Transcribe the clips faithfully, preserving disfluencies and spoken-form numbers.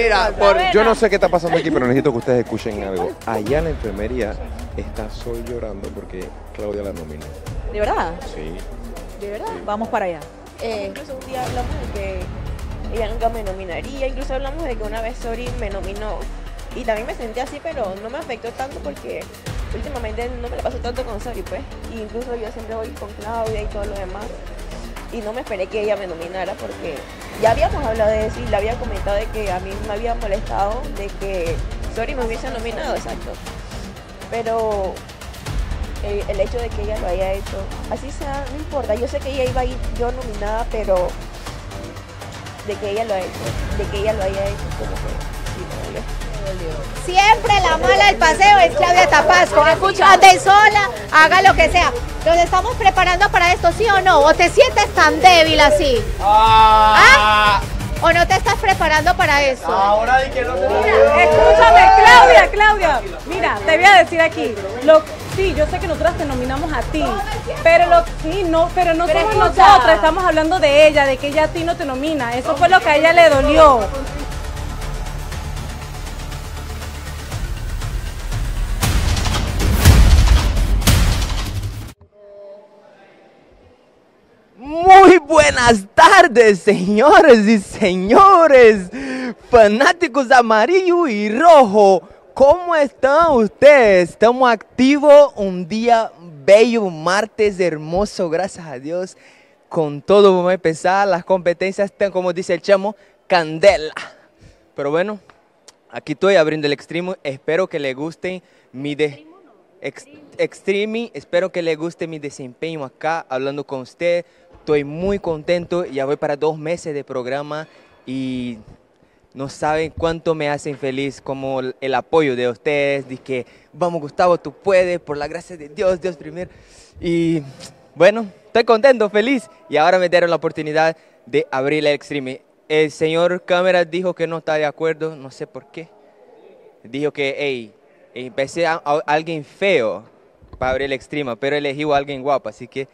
Mira, por... yo no sé qué está pasando aquí, pero necesito que ustedes escuchen algo. Allá en la enfermería está Sol llorando porque Claudia la nominó. ¿De verdad? Sí. ¿De verdad? Sí. Vamos para allá. Eh, incluso un día hablamos de que ella nunca me nominaría, incluso hablamos de que una vez Sori me nominó. Y también me sentí así, pero no me afectó tanto porque últimamente no me la paso tanto con Sori, pues. Y incluso yo siempre voy con Claudia y todo lo demás. Y no me esperé que ella me nominara porque ya habíamos hablado de eso y le había comentado de que a mí me había molestado de que Sori me hubiese nominado, exacto. Pero el, el hecho de que ella lo haya hecho, así sea, no importa. Yo sé que ella iba a ir yo nominada, pero de que ella lo haya hecho, de que ella lo haya hecho, como que sí, me dolió. Siempre la mala del paseo es Claudia Tapasco. Escúchate sola, haga lo que sea. Nos estamos preparando para esto, ¿sí o no? ¿O te sientes tan débil así? Ah. ¿Ah? ¿O no te estás preparando para eso? Ahora di que no te... Mira, escúchame, Claudia, Claudia. Mira, te voy a decir aquí. Lo, sí, yo sé que nosotras te nominamos a ti. Pero lo, sí, no, pero no somos nosotras. Estamos hablando de ella, de que ella a ti no te nomina. Eso fue lo que a ella le dolió. Muy buenas tardes, señores y señores, fanáticos amarillo y rojo. ¿Cómo están ustedes? Estamos activos un día bello, un martes hermoso, gracias a Dios. Con todo vamos a empezar, las competencias están, como dice el chamo, candela. Pero bueno, aquí estoy abriendo el extremo, espero que les guste mi de... Ex Extreme, espero que les guste mi desempeño acá hablando con usted. Estoy muy contento, ya voy para dos meses de programa y no saben cuánto me hacen feliz como el, el apoyo de ustedes. De que vamos Gustavo, tú puedes, por la gracia de Dios, Dios primero. Y bueno, estoy contento, feliz, y ahora me dieron la oportunidad de abrir el Extreme. El señor cámara dijo que no está de acuerdo, no sé por qué. Dijo que, hey, empecé a, a alguien feo para abrir el extrema, pero elegí a alguien guapo, así que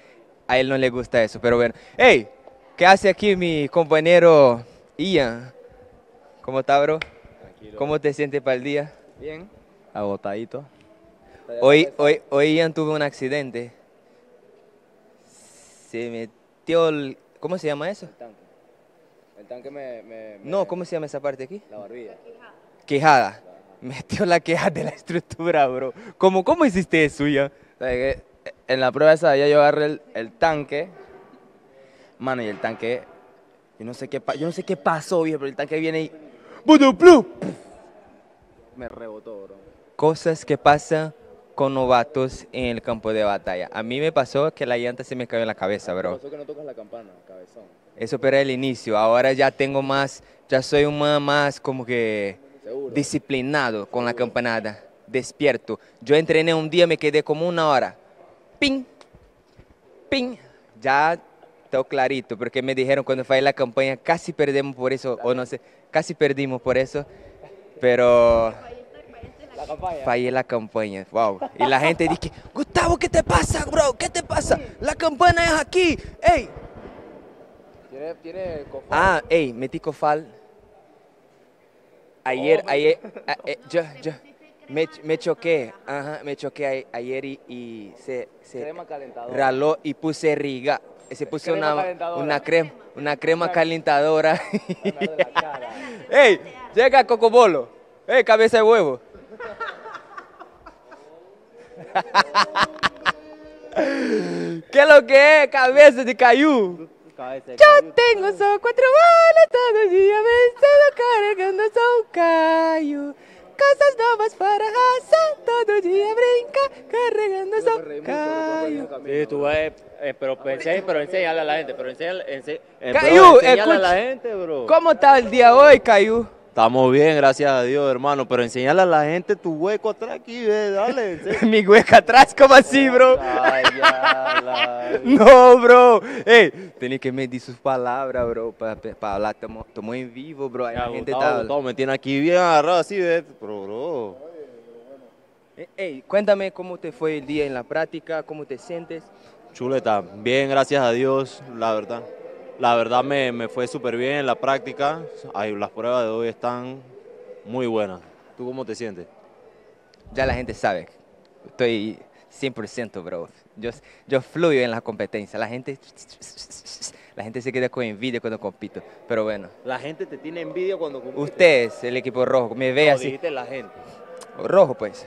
a él no le gusta eso. Pero bueno, hey, ¿qué hace aquí mi compañero Ian? ¿Cómo está, bro? Tranquilo. ¿Cómo te sientes para el día? Bien, agotadito. Hoy, hoy, hoy Ian tuvo un accidente. Se metió el... ¿Cómo se llama eso? El tanque. El tanque me... me, me... No, ¿cómo se llama esa parte aquí? La barbilla. Quijada. Metió la queja de la estructura, bro. ¿Cómo, cómo hiciste eso ya? En la prueba esa ya yo agarré el, el tanque. Mano, y el tanque... Yo no sé qué, yo no sé qué pasó, viejo, pero el tanque viene y... Me rebotó, bro. Cosas que pasan con novatos en el campo de batalla. A mí me pasó que la llanta se me cayó en la cabeza, bro. Me pasó que no tocas la campana, cabezón. Eso pero era el inicio. Ahora ya tengo más... Ya soy un man más como que... Seguro. Disciplinado con la campanada, despierto. Yo entrené un día, me quedé como una hora. Ping, ping, ya todo clarito, porque me dijeron cuando fue la campaña casi perdimos por eso, o no sé, casi perdimos por eso, pero fallé la campaña, wow. Y la gente dice, Gustavo, ¿qué te pasa, bro? ¿Qué te pasa? La campana es aquí, ey. ¿Tiene, tiene cofal? Ah, ey, metí cofal. Ayer, oh, ayer, a, eh, yo, yo me, me choqué, ajá, me choqué a, ayer y, y se, se raló y puse riga, se puso crema una, una, crema, una crema calentadora. ¡Ey! Llega Cocobolo, ¡ey! Cabeza de huevo. ¿Qué es lo que es? Cabeza de cayú. Yo tengo son cuatro balas todo el día, me estoy cargando son callo. Casas nuevas para hacer todo el día, brinca, cargando son callo. Sí, tú vas, eh, pero pensé, pero enséñale a la gente, pero enséñale, enséñale, eh, Cayu, enséñale a la gente, bro. ¿Cómo está el día hoy, Cayu? Estamos bien, gracias a Dios, hermano, pero enséñale a la gente tu hueco atrás aquí, ve, dale. Mi hueco atrás, ¿cómo así, bro? Ay, ya, la... No, bro. Ey, tenés que medir sus palabras, bro, para pa hablar. Estamos en vivo, bro. Hay ya, la gente está... Está... Me tiene aquí bien agarrado así, ve, pero, bro. Ey, cuéntame cómo te fue el día en la práctica, cómo te sientes. Chuleta, bien, gracias a Dios, la verdad. La verdad me, me fue súper bien en la práctica. Ay, las pruebas de hoy están muy buena. ¿Tú cómo te sientes? Ya la gente sabe. Estoy cien por ciento, bro. Yo, yo fluyo en las competencias. La gente, la gente se queda con envidia cuando compito. Pero bueno. La gente te tiene envidia cuando compites. Ustedes, el equipo rojo, me ve no, así. Dijiste la gente. Rojo, pues.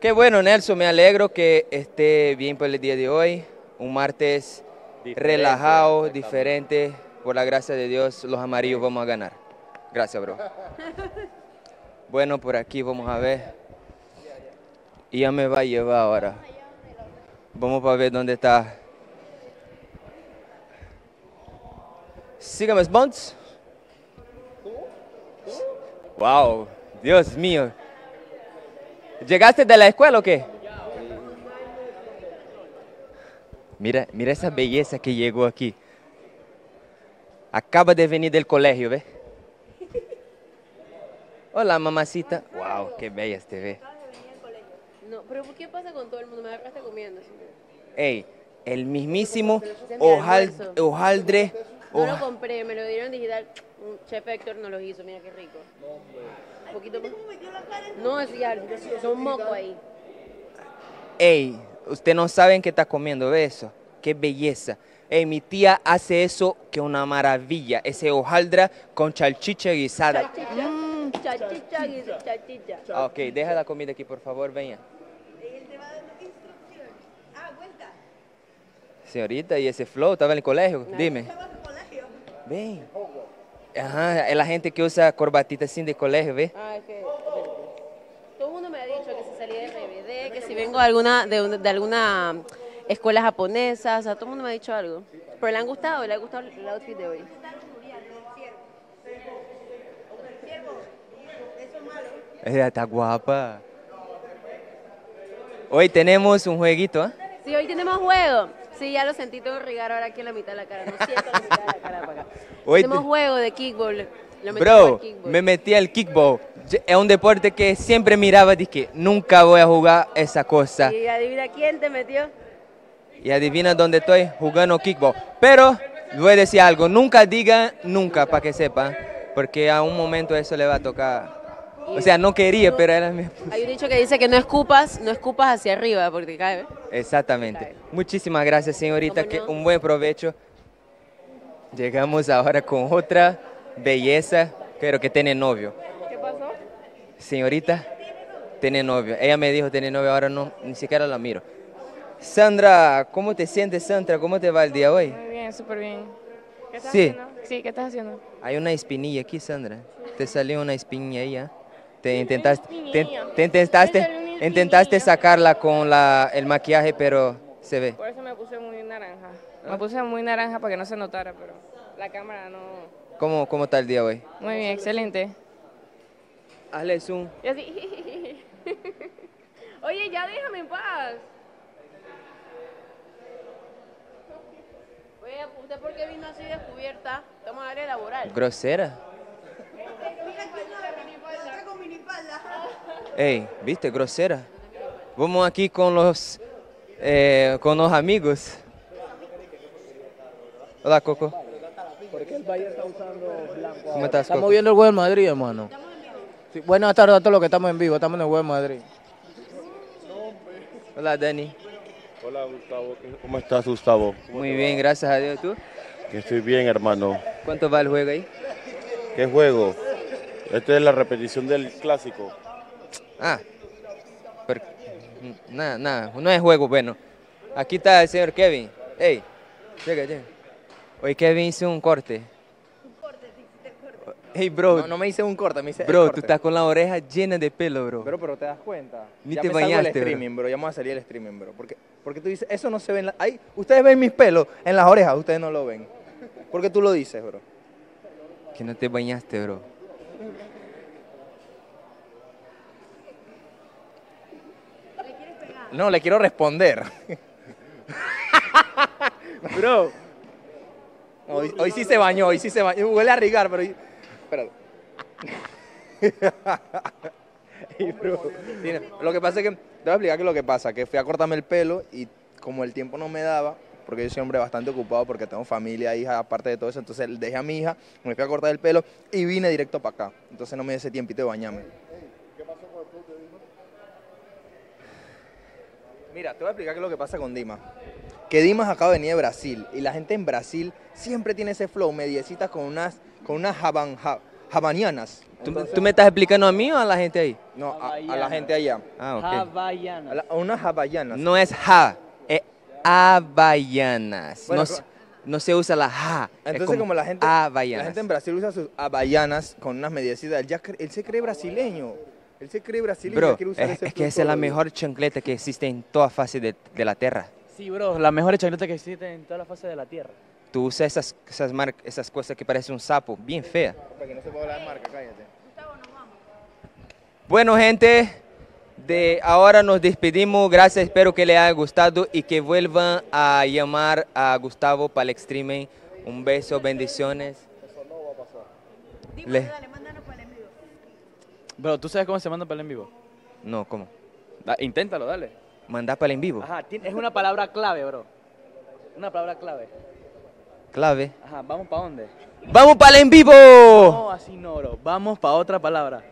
Qué bueno, Nelson. Me alegro que esté bien por el día de hoy. Un martes diferente, relajado, diferente. Por la gracia de Dios, los amarillos vamos a ganar. Gracias, bro. Bueno, por aquí vamos a ver. Y ya me va a llevar ahora. Vamos para ver dónde está. Síganme, Spons. Wow, Dios mío. ¿Llegaste de la escuela o qué? Mira, mira esa belleza que llegó aquí. Acaba de venir del colegio, ¿ves? Hola, mamacita. Wow, qué bella te ve. No, pero ¿por qué pasa con todo el mundo? Me agarraste comiendo. Ey, el mismísimo hojaldre. No lo compré, me lo dieron digital. Chef Héctor no lo hizo, mira qué rico. Un poquito más. No, es ya, son mocos ahí. Ey, usted no saben qué está comiendo, ¿ve eso? Qué belleza. Ey, mi tía hace eso, que una maravilla. Ese hojaldra con chalchicha guisada. Chalchicha. Mm. Chalchicha guisada. Chalchicha. Ah, ok, deja la comida aquí, por favor, venga. Él te va dando instrucciones. Ah, vuelta. Señorita, ¿y ese flow estaba en el colegio? No. Dime. Estaba en el colegio. Ven. Ajá, es la gente que usa corbatita sin de colegio, ¿ves? Ah, es que... Todo el mundo me ha dicho que si salí de R B D, que si vengo de alguna... De, de alguna escuelas japonesas, o sea, todo el mundo me ha dicho algo. Pero le han gustado, le ha gustado el outfit de hoy. Ella está guapa. Hoy tenemos un jueguito, ¿eh? Sí, hoy tenemos juego. Sí, ya lo sentí, tengo que regar ahora aquí en la mitad de la cara. No siento la mitad de la cara para acá. Hoy tenemos juego de kickball. Lo Bro, kickball. Me metí al kickball. Es un deporte que siempre miraba, dije, nunca voy a jugar esa cosa. Y adivina quién te metió. Y adivina dónde estoy jugando kickball. Pero voy a decir algo, nunca digan nunca, para que sepan, porque a un momento eso le va a tocar. O sea, no quería, pero era mi esposa. Hay un dicho que dice que no escupas, no escupas hacia arriba, porque cae. Exactamente. Cae. Muchísimas gracias, señorita, que un buen provecho. Llegamos ahora con otra belleza, pero que tiene novio. ¿Qué pasó? Señorita, tiene novio. Ella me dijo tiene novio, ahora no, ni siquiera la miro. Sandra, ¿cómo te sientes, Sandra? ¿Cómo te va el día hoy? Muy bien, súper bien. ¿Qué estás sí. haciendo? Sí, ¿qué estás haciendo? Hay una espinilla aquí, Sandra. Te salió una espinilla ahí, ¿eh? Te intentaste, te, te intentaste, intentaste sacarla con la, el maquillaje, pero se ve. Por eso me puse muy naranja. Me puse muy naranja para que no se notara, pero la cámara no... ¿Cómo, cómo está el día hoy? Muy bien, excelente. Hazle zoom. Oye, ya déjame en paz. ¿Usted por qué vino así descubierta? Estamos en área laboral. Grosera. Ey, viste, grosera. Vamos aquí con los, eh, con los amigos. Hola, Coco. ¿Por qué el Bayern está usando blanco? ¿Cómo estás, Coco? Estamos viendo el Juego de Madrid, hermano. Sí, buenas tardes a todos los que estamos en vivo. Estamos en el Juego de Madrid. Hola, Dani. Hola, Gustavo. ¿Cómo estás, Gustavo? ¿Cómo Muy bien, va? Gracias a Dios. ¿Tú? Estoy bien, hermano. ¿Cuánto va el juego ahí? ¿Qué juego? Esta es la repetición del clásico. Ah, pero, nada, nada, no es juego bueno. Aquí está el señor Kevin. Ey, llega, llega. Hoy Kevin hizo un corte. Un corte, sí, sí, corte. Hey, bro. No, no me hice un corte, me hice Bro, corte. Tú estás con la oreja llena de pelo, bro. Bro, pero te das cuenta. Ni ya te me bañaste, salgo el streaming, bro. bro. Ya vamos a salir el streaming, bro. Porque, porque tú dices, eso no se ve en la... Ay, ustedes ven mis pelos en las orejas, ustedes no lo ven. ¿Por qué tú lo dices, bro? Que no te bañaste, bro. ¿Le quieres pegar? No, le quiero responder. Bro. Hoy, hoy sí se bañó, hoy sí se bañó. Huele a rigar, pero... Espérate. Y bro, lo que pasa es que... Te voy a explicar que lo que pasa, que fui a cortarme el pelo y como el tiempo no me daba, porque yo soy hombre bastante ocupado, porque tengo familia, hija, aparte de todo eso. Entonces dejé a mi hija, me fui a cortar el pelo y vine directo para acá. Entonces no me dio ese tiempito de bañarme. ¿Qué pasó con el club de Dima? Mira, te voy a explicar qué es lo que pasa con Dimas. Que Dimas acaba de venir de Brasil y la gente en Brasil siempre tiene ese flow, mediecitas con unas, con unas jaban, jab, Havaianas. ¿Tú, ¿Tú me estás explicando a mí o a la gente ahí? No, a, a la gente allá. Ah, ok. Havaianas. A la, a unas Havaianas. No es ja, es Havaianas. Bueno, no, no se usa la ja. Entonces, como, como la gente Havaianas. La gente en Brasil usa sus Havaianas con unas mediecitas. Él, ya, él se cree brasileño. Él se cree brasileño. Bro, quiere usar es, ese es que esa es la mejor chancleta que existe en toda fase de, de la tierra. Sí, bro, la mejor chancleta que existe en toda la fase de la tierra. Tú usas esas, esas, marcas, esas cosas que parecen un sapo, bien fea. Para que no se pueda hablar de marca, cállate. Bueno, gente, de ahora nos despedimos. Gracias, espero que les haya gustado y que vuelvan a llamar a Gustavo para el streaming. Un beso, bendiciones. Eso no va a pasar. Dime, dale, mándanos para el en vivo. Bro, ¿tú sabes cómo se manda para el en vivo? No, ¿cómo? Da, inténtalo, dale. Mandar para el en vivo. Ajá, es una palabra clave, bro. Una palabra clave. Clave. Ajá, ¿vamos para dónde? ¡Vamos para el en vivo! No, así no, bro. Vamos para otra palabra.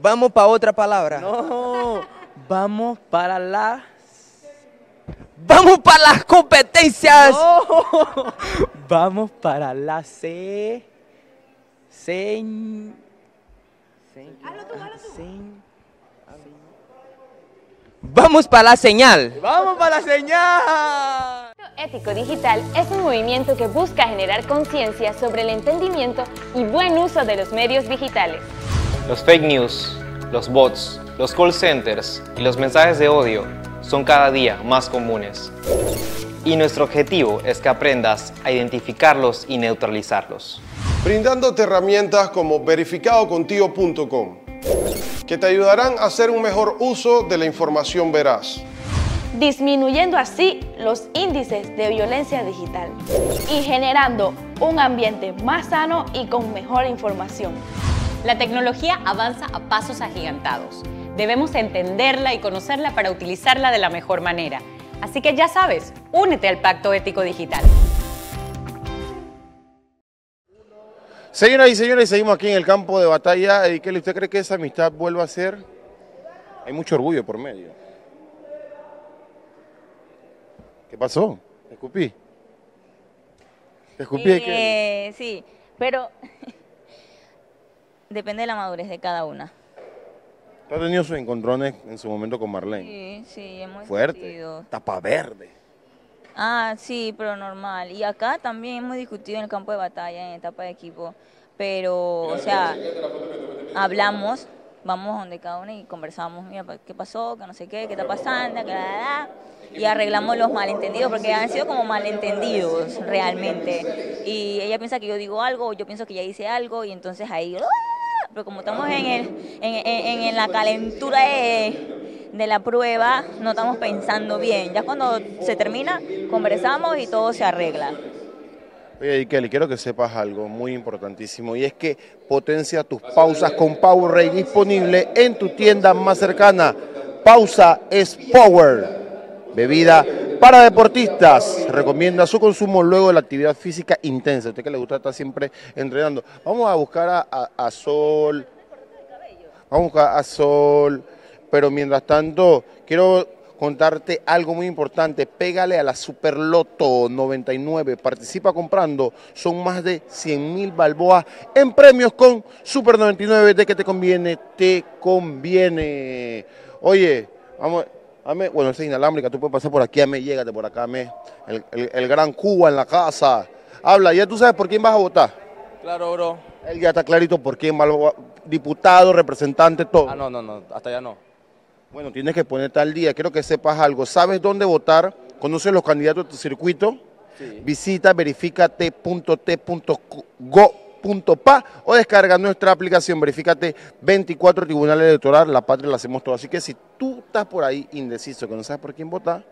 Vamos para otra palabra. No, vamos para las... ¡Vamos para las competencias! No. Vamos para la C... Se... Se... Hazlo tú, hazlo tú. Se... ¡Vamos para la señal! ¡Vamos para la señal! Pacto Ético Digital es un movimiento que busca generar conciencia sobre el entendimiento y buen uso de los medios digitales. Los fake news, los bots, los call centers y los mensajes de odio son cada día más comunes. Y nuestro objetivo es que aprendas a identificarlos y neutralizarlos. Brindándote herramientas como verificado contigo punto com que te ayudarán a hacer un mejor uso de la información veraz. Disminuyendo así los índices de violencia digital y generando un ambiente más sano y con mejor información. La tecnología avanza a pasos agigantados. Debemos entenderla y conocerla para utilizarla de la mejor manera. Así que ya sabes, únete al Pacto Ético Digital. Señoras y señores, seguimos aquí en el campo de batalla. Ikeli, ¿usted cree que esa amistad vuelva a ser? Hay mucho orgullo por medio. ¿Qué pasó? ¿Te escupí? ¿Te escupí, Ikeli? Eh, sí, pero depende de la madurez de cada una. ¿Tú has tenido sus encontrones en su momento con Marlene? Sí, sí, hemos fuerte, discutido. Tapa verde. Ah, sí, pero normal. Y acá también hemos discutido en el campo de batalla, en etapa de equipo. Pero, o sea, hablamos, vamos donde cada uno y conversamos. Mira, ¿qué pasó? ¿Qué no sé qué? ¿Qué está pasando? Y arreglamos los malentendidos, porque han sido como malentendidos realmente. Y ella piensa que yo digo algo, yo pienso que ella dice algo, y entonces ahí... ¡ah! Pero como estamos en, el, en, en, en la calentura de... de la prueba, no estamos pensando bien. Ya cuando se termina, conversamos y todo se arregla. Oye, Ikeli, quiero que sepas algo muy importantísimo, y es que potencia tus pausas con Powerade, disponible en tu tienda más cercana. Pausa es Power, bebida para deportistas. Recomienda su consumo luego de la actividad física intensa. A usted que le gusta estar siempre entrenando. Vamos a buscar a, a, a Sol. Vamos a buscar a Sol. Pero mientras tanto, quiero contarte algo muy importante. Pégale a la Super Loto noventa y nueve. Participa comprando. Son más de cien mil balboas en premios con Super noventa y nueve. ¿De qué te conviene? Te conviene. Oye, vamos, Ahmed, bueno, esa es inalámbrica. Tú puedes pasar por aquí, Ahmed, llégate por acá, Ahmed. El, el, el gran Cuba en la casa. Habla, ya tú sabes por quién vas a votar. Claro, bro. Él ya está clarito por quién va a votar. Diputado, representante, todo. Ah, no, no, no. Hasta ya no. Bueno, tienes que ponerte al día, quiero que sepas algo. ¿Sabes dónde votar? ¿Conoces los candidatos de tu circuito? Sí. Visita verificate punto t v punto go punto pa o descarga nuestra aplicación Verificate veinticuatro, Tribunal Electoral, la patria la hacemos todo. Así que si tú estás por ahí indeciso, que no sabes por quién votar,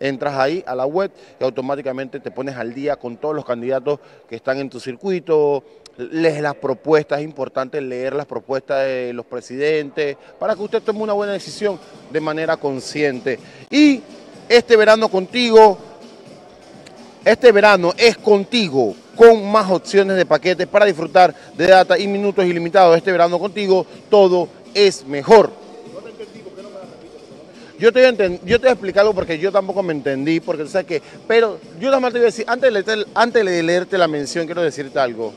entras ahí a la web y automáticamente te pones al día con todos los candidatos que están en tu circuito. Lees las propuestas, es importante leer las propuestas de los presidentes para que usted tome una buena decisión de manera consciente. Y este verano contigo, Este verano es contigo, con más opciones de paquetes para disfrutar de data y minutos ilimitados. Este verano contigo todo es mejor. No te entendí, ¿por qué no me la repites? Yo te voy a entend- yo te voy a explicarlo porque yo tampoco me entendí, porque tú sabes que... Pero yo nada más te voy a decir, antes de leerte, antes de leerte la mención, quiero decirte algo.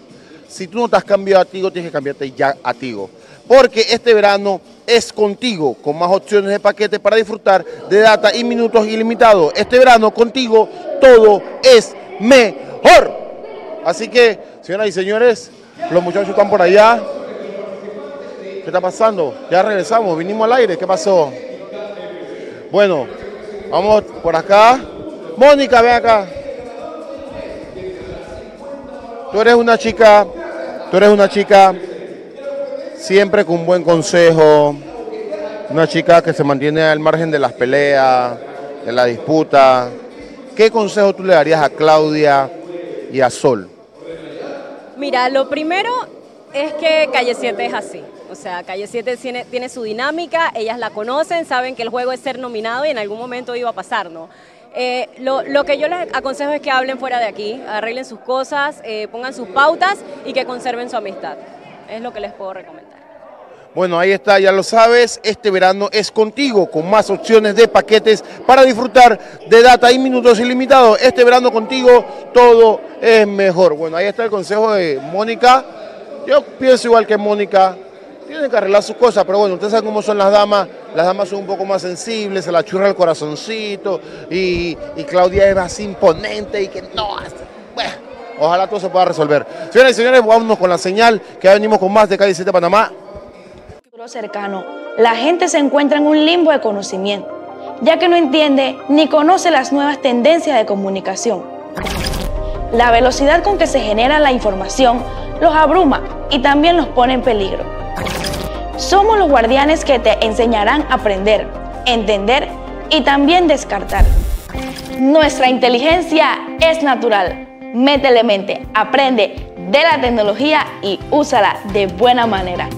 Si tú no te has cambiado a Tigo, tienes que cambiarte ya a Tigo. Porque este verano es contigo, con más opciones de paquetes para disfrutar de data y minutos ilimitados. Este verano contigo todo es mejor. Así que, señoras y señores, los muchachos están por allá. ¿Qué está pasando? Ya regresamos, vinimos al aire, ¿qué pasó? Bueno, vamos por acá. Mónica, ven acá. Tú eres una chica, tú eres una chica... siempre con un buen consejo, una chica que se mantiene al margen de las peleas, de la disputa. ¿Qué consejo tú le darías a Claudia y a Sol? Mira, lo primero es que Calle siete es así. O sea, Calle siete tiene, tiene su dinámica, ellas la conocen, saben que el juego es ser nominado y en algún momento iba a pasar, ¿no? Eh, lo, lo que yo les aconsejo es que hablen fuera de aquí, arreglen sus cosas, eh, pongan sus pautas y que conserven su amistad. Es lo que les puedo recomendar. Bueno, ahí está, ya lo sabes, este verano es contigo, con más opciones de paquetes para disfrutar de data y minutos ilimitados. Este verano contigo todo es mejor. Bueno, ahí está el consejo de Mónica. Yo pienso igual que Mónica, tienen que arreglar sus cosas, pero bueno, ustedes saben cómo son las damas. Las damas son un poco más sensibles, se la churra el corazoncito y, y Claudia es más imponente y que no hace... Bueno, ojalá todo se pueda resolver. Señoras y señores, vámonos con la señal, que ya venimos con más de Calle siete Panamá. Cercano, la gente se encuentra en un limbo de conocimiento, ya que no entiende ni conoce las nuevas tendencias de comunicación. La velocidad con que se genera la información los abruma y también los pone en peligro. Somos los guardianes que te enseñarán a aprender, entender y también descartar. Nuestra inteligencia es natural. Métele mente, aprende de la tecnología y úsala de buena manera.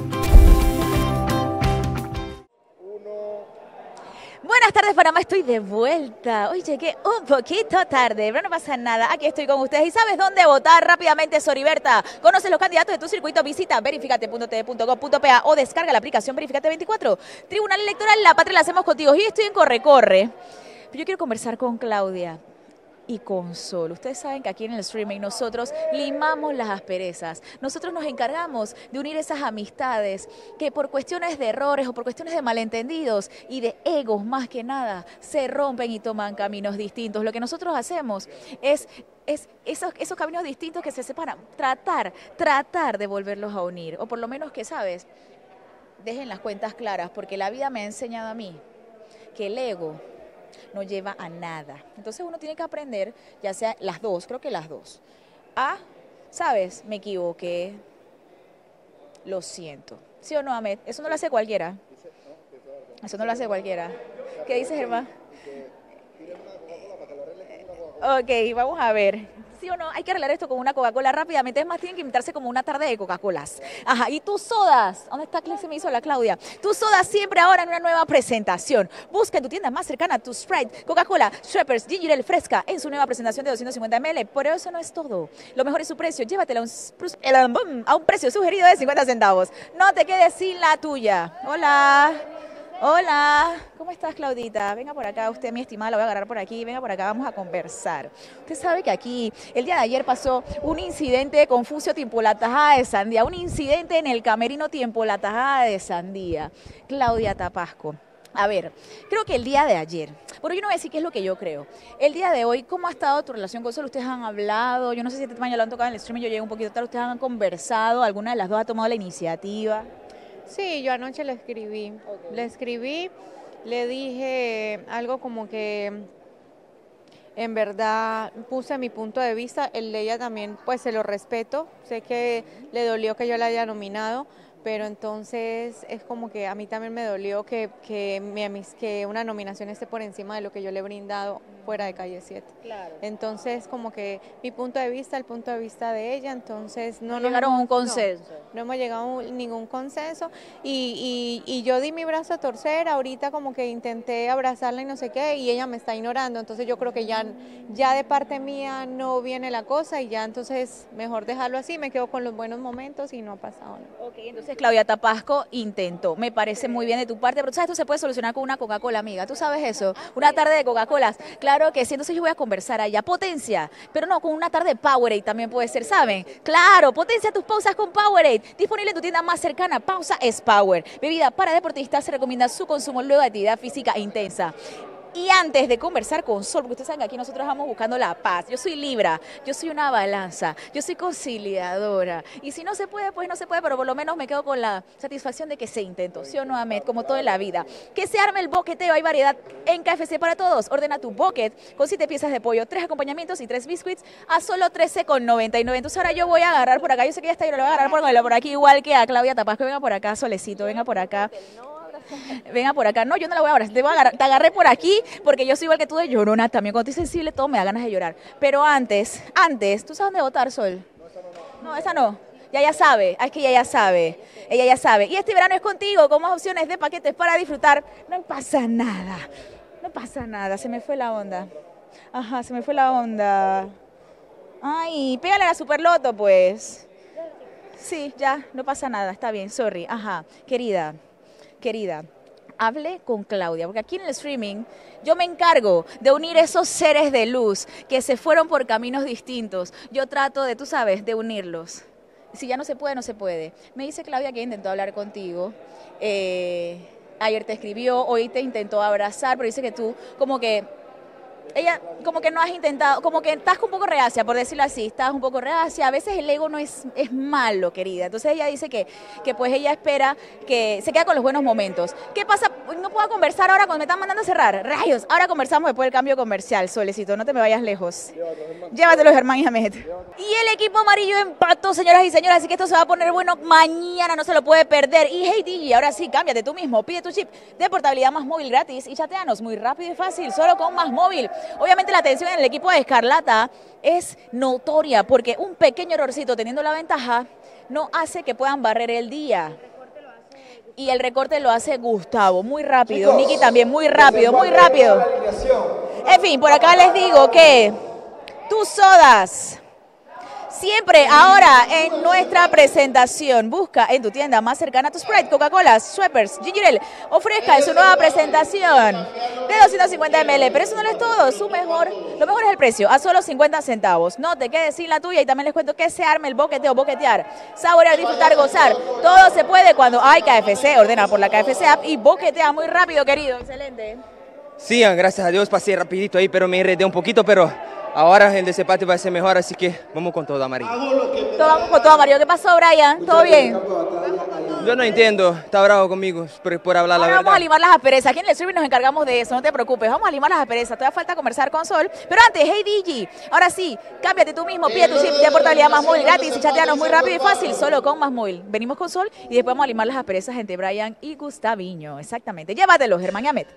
Buenas tardes, Panamá, estoy de vuelta. Hoy llegué un poquito tarde, pero no pasa nada. Aquí estoy con ustedes. ¿Y sabes dónde votar? Rápidamente, Soriberta. Conoce los candidatos de tu circuito. Visita verificate punto t v punto go punto pa o descarga la aplicación Verificate veinticuatro. Tribunal Electoral, la patria la hacemos contigo. Yo estoy en corre-corre. Yo quiero conversar con Claudia y con Sol. Ustedes saben que aquí en el streaming nosotros limamos las asperezas. Nosotros nos encargamos de unir esas amistades que por cuestiones de errores o por cuestiones de malentendidos y de egos más que nada se rompen y toman caminos distintos. Lo que nosotros hacemos es... es esos, esos caminos distintos que se separan. Tratar, tratar de volverlos a unir. O por lo menos que, ¿sabes? Dejen las cuentas claras, porque la vida me ha enseñado a mí que el ego no lleva a nada. Entonces uno tiene que aprender, ya sea las dos, creo que las dos. Ah, ¿sabes? Me equivoqué. Lo siento. ¿Sí o no, Ahmed? Eso no lo hace cualquiera. Eso no lo hace cualquiera. ¿Qué dices, Germán? Ok, vamos a ver. ¿Sí o no? Hay que arreglar esto con una Coca-Cola rápidamente. Es más, tienen que invitarse como una tarde de Coca-Colas. Ajá, y tus sodas. ¿Dónde está? Se me hizo la Claudia. Tus sodas siempre ahora en una nueva presentación. Busca en tu tienda más cercana tu Sprite, Coca-Cola, Schweppes, Ginger Ale fresca en su nueva presentación de doscientos cincuenta mililitros. Pero eso no es todo. Lo mejor es su precio. Llévatela a un, a un precio sugerido de cincuenta centavos. No te quedes sin la tuya. Hola. Hola, ¿cómo estás, Claudita? Venga por acá, usted, mi estimada, la voy a agarrar por aquí. Venga por acá, vamos a conversar. Usted sabe que aquí, el día de ayer pasó un incidente de Confucio Tiempo La Tajada de Sandía, un incidente en el camerino Tiempo La Tajada de Sandía. Claudia Tapasco. A ver, creo que el día de ayer, bueno, yo no voy a decir qué es lo que yo creo. El día de hoy, ¿cómo ha estado tu relación con Sol? Ustedes han hablado, yo no sé si este tema ya lo han tocado en el streaming, yo llegué un poquito tarde, ustedes han conversado, ¿alguna de las dos ha tomado la iniciativa? Sí, yo anoche le escribí, okay. le escribí, le dije algo como que en verdad puse mi punto de vista, el de ella también pues se lo respeto, sé que le dolió que yo la haya nominado, pero entonces es como que a mí también me dolió que, que, mi, que una nominación esté por encima de lo que yo le he brindado fuera de Calle siete. Claro. Entonces, como que mi punto de vista, el punto de vista de ella, entonces no, no llegaron hemos, a un consenso. No, no hemos llegado a ningún consenso y, y, y yo di mi brazo a torcer, ahorita como que intenté abrazarla y no sé qué, y ella me está ignorando, entonces yo creo que ya, ya de parte mía no viene la cosa y ya entonces mejor dejarlo así, me quedo con los buenos momentos y no ha pasado nada. Ok, entonces Claudia Tapasco intentó, me parece muy bien de tu parte, pero sabes, esto se puede solucionar con una Coca-Cola, amiga, tú sabes eso, una tarde de Coca-Cola, claro que sí, entonces yo voy a conversar allá, potencia, pero no, con una tarde de Powerade también puede ser, ¿saben? Claro, potencia tus pausas con Powerade, disponible en tu tienda más cercana, pausa es Power, bebida para deportistas, se recomienda su consumo luego de actividad física intensa. Y antes de conversar con Sol, porque ustedes saben que aquí nosotros vamos buscando la paz, yo soy Libra, yo soy una balanza, yo soy conciliadora, y si no se puede, pues no se puede, pero por lo menos me quedo con la satisfacción de que se intentó, ¿sí o no, Ahmed? Como todo en la vida. Que se arme el boqueteo, hay variedad en K F C para todos, ordena tu bucket con siete piezas de pollo, tres acompañamientos y tres biscuits a solo trece con noventa y nueve, entonces ahora yo voy a agarrar por acá, yo sé que ya está ahí, lo voy a agarrar por, por aquí, igual que a Claudia Tapasco, venga por acá, Solecito, venga por acá. Venga por acá, no, yo no la voy a abrazar, te, voy a agarrar, te agarré por aquí porque yo soy igual que tú de llorona también, cuando estoy sensible todo me da ganas de llorar, pero antes, antes, ¿tú sabes dónde votar, Sol? No, esa no, no. No, esa no. Ya ya sabe, es que ella ya sabe, ella ya sabe, y este verano es contigo, con más opciones de paquetes para disfrutar, no pasa nada, no pasa nada, se me fue la onda, ajá, se me fue la onda, ay, pégale a la Super Loto pues, sí, ya, no pasa nada, está bien, sorry, ajá, querida, Querida, hable con Claudia, porque aquí en el streaming yo me encargo de unir esos seres de luz que se fueron por caminos distintos. Yo trato de, tú sabes, de unirlos. Si ya no se puede, no se puede. Me dice Claudia que intentó hablar contigo. Eh, ayer te escribió, hoy te intentó abrazar, pero dice que tú como que... Ella como que no has intentado, como que estás un poco reacia, por decirlo así, estás un poco reacia, a veces el ego no es, es malo, querida, entonces ella dice que, que pues ella espera que se queda con los buenos momentos. ¿Qué pasa? No puedo conversar ahora cuando me están mandando a cerrar, rayos, ahora conversamos después del cambio comercial, Solecito, no te me vayas lejos. Llévatelo, Germán y Ahmed. Y el equipo amarillo empató, señoras y señores, así que esto se va a poner bueno mañana, no se lo puede perder. Y hey D J, ahora sí, cámbiate tú mismo, pide tu chip de portabilidad más móvil gratis y chateanos muy rápido y fácil, solo con más móvil. Obviamente la tensión en el equipo de Escarlata es notoria porque un pequeño errorcito teniendo la ventaja no hace que puedan barrer el día. Y el recorte lo hace Gustavo, muy rápido, Niki también, muy rápido, muy rápido. En fin, por acá les digo que tus sodas, siempre ahora en nuestra presentación, busca en tu tienda más cercana tu Sprite, Coca-Cola, Schweppes, Gingirel, ofrezca en su nueva presentación de doscientos cincuenta mililitros, pero eso no lo es todo, su mejor, lo mejor es el precio, a solo cincuenta centavos, no te quedes sin la tuya y también les cuento que se arme el boqueteo, boquetear, saborear, disfrutar, gozar, todo se puede cuando hay K F C, ordena por la K F C app y boquetea muy rápido, querido, excelente. Sí, gracias a Dios, pasé rapidito ahí, pero me enredé un poquito, pero... Ahora el desempate va a ser mejor, así que vamos con todo amarillo. Vamos con todo amarillo. ¿Qué pasó, Brian? ¿Todo bien? Yo no entiendo, está bravo conmigo por, por hablar ahora la verdad. Vamos a limar las asperezas, aquí en el streaming nos encargamos de eso, no te preocupes, vamos a limar las asperezas, todavía falta conversar con Sol, pero antes, hey D J, ahora sí, cámbiate tú mismo, pide tu chip de portabilidad más móvil gratis y chateanos muy rápido y fácil, solo con más móvil. Venimos con Sol y después vamos a limar las asperezas entre Brian y Gustavinho, exactamente, llévatelos, Germán y Ahmed.